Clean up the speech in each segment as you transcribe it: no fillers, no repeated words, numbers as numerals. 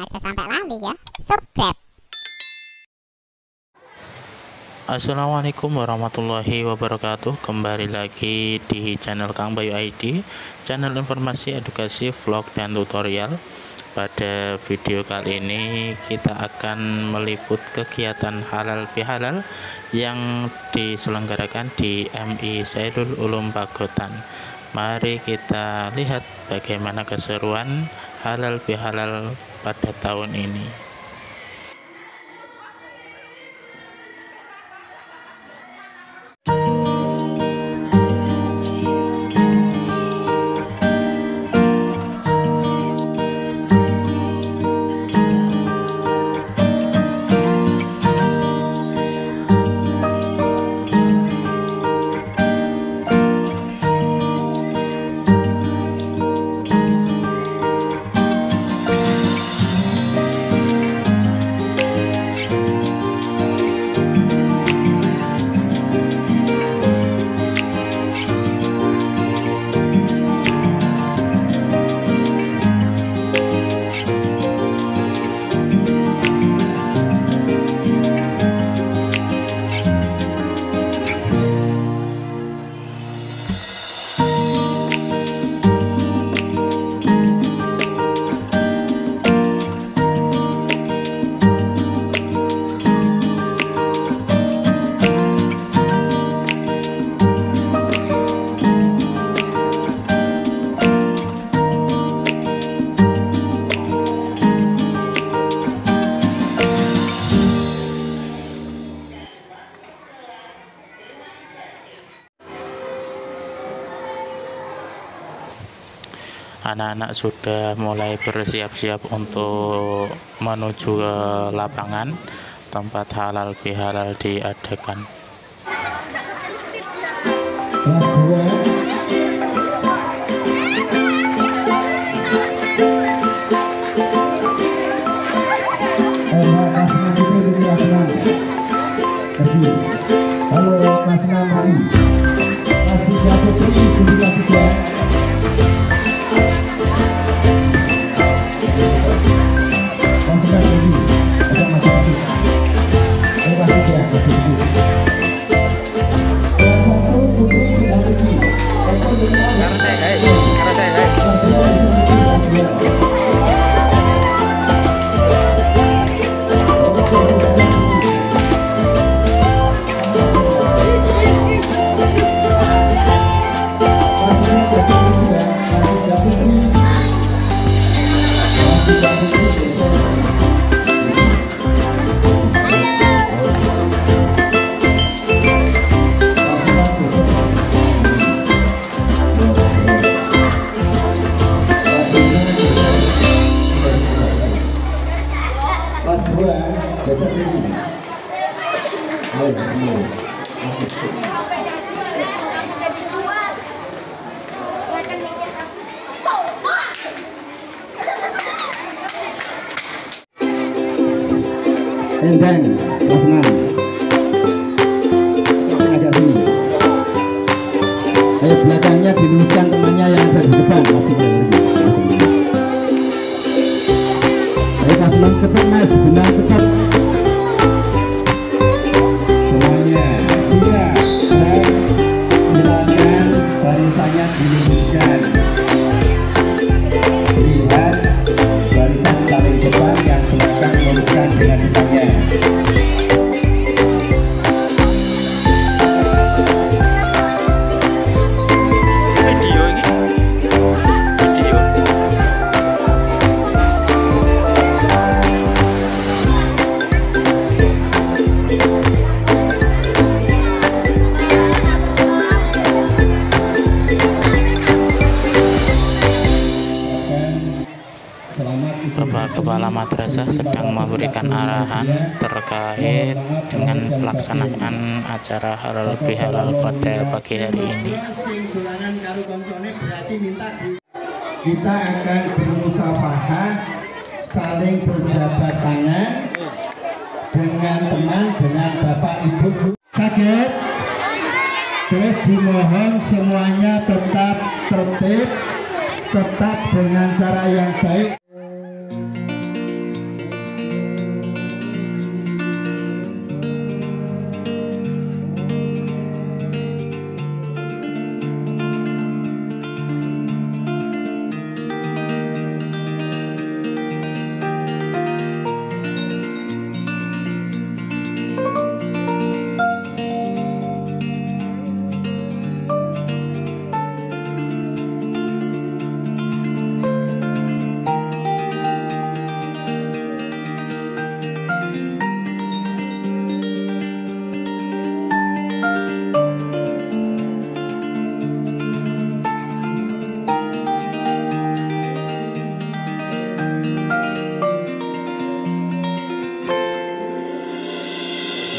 Masa sampai lali ya, subscribe. Assalamualaikum warahmatullahi wabarakatuh. Kembali lagi di channel Kang Bayu ID, channel informasi, edukasi, vlog, dan tutorial. Pada video kali ini kita akan meliput kegiatan halal bi halal yang diselenggarakan di MI Sailul Ulum Pagotan. Mari kita lihat bagaimana keseruan halal bi halal pada tahun ini. Anak-anak sudah mulai bersiap-siap untuk menuju ke lapangan tempat halal bi halal diadakan. Endang, Osman, agak sini. Ayo belakangnya diluruskan temannya yang ada di depan. Ayo Osman cepat mas, benar cepat. Semuanya sudah. Silakan barisannya diluruskan. Lihat barisan paling depan yang belakang luruskan dengan depannya. Kepala madrasah sedang memberikan arahan terkait dengan pelaksanaan acara halal bi halal pada pagi hari ini. Kita akan bermusyawarah, saling berjabat tangan dengan teman, dengan bapak ibu. Kaget. Terus dimohon semuanya tetap tertib, tetap dengan cara yang baik.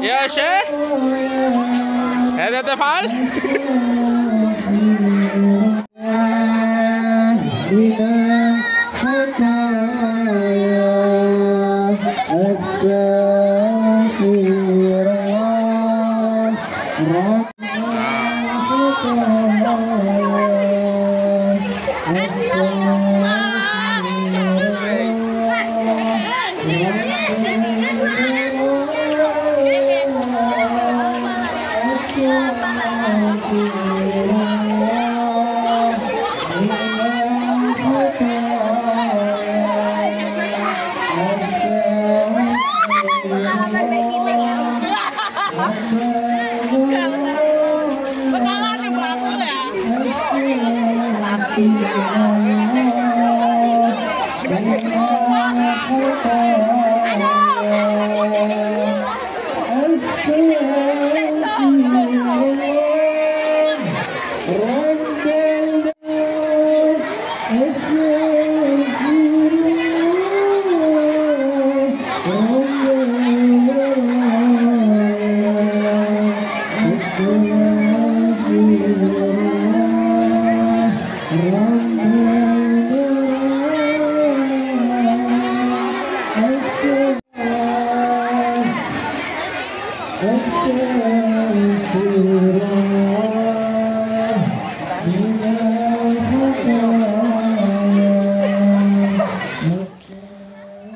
يا شيخ هذا تفعل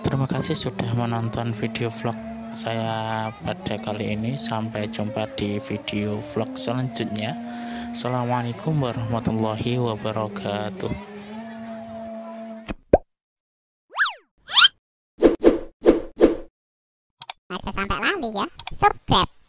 Terima kasih sudah menonton video vlog saya pada kali ini. Sampai jumpa di video vlog selanjutnya. Assalamualaikum warahmatullahi wabarakatuh. Sampai lali ya, subscribe.